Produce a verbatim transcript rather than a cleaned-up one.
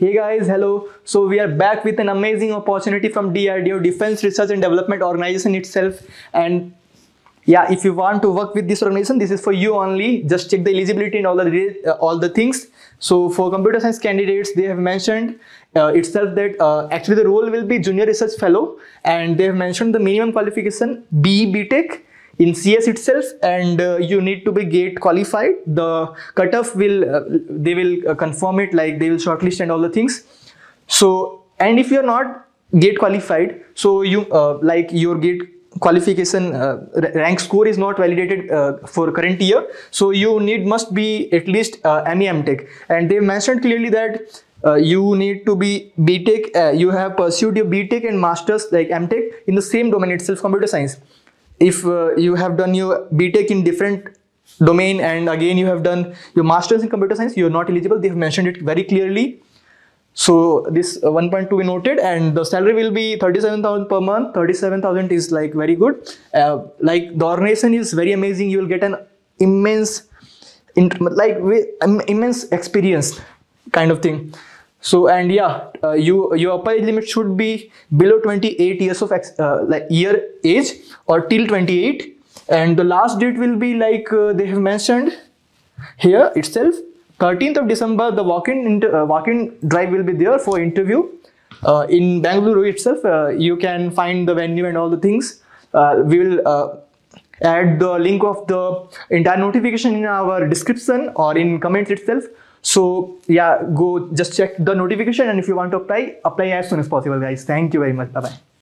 Hey guys, hello. So we are back with an amazing opportunity from D R D O, Defense Research and Development Organization itself. And yeah, if you want to work with this organization, this is for you only. Just check the eligibility and all the uh, all the things. So for computer science candidates, they have mentioned uh, itself that uh, actually the role will be junior research fellow, and they have mentioned the minimum qualification B B Tech in C S itself, and uh, you need to be GATE qualified. The cutoff will uh, they will uh, confirm it, like they will shortlist and all the things. So, and if you are not GATE qualified, so you uh, like your GATE qualification uh, rank score is not validated uh, for current year. So you need must be at least uh, M E M Tech, and they mentioned clearly that Uh, you need to be B Tech. Uh, you have pursued your B Tech and masters like M Tech in the same domain itself, computer science. If uh, you have done your B Tech in different domain and again you have done your masters in computer science, you are not eligible. They have mentioned it very clearly. So this uh, one point two be noted, and the salary will be thirty-seven thousand per month. thirty-seven thousand is like very good. Uh, like the organization is very amazing. You will get an immense, like um, immense experience kind of thing. So, and yeah, uh, you your upper age limit should be below twenty-eight years of uh, like year age or till twenty-eight, and the last date will be like uh, they have mentioned here itself, thirteenth of December. The walk-in uh, walk-in drive will be there for interview uh, in Bengaluru itself. Uh, you can find the venue and all the things. Uh, we will uh, add the link of the entire notification in our description or in comments itself. So yeah, go just check the notification, and if you want to apply, apply as soon as possible guys. Thank you very much. Bye bye.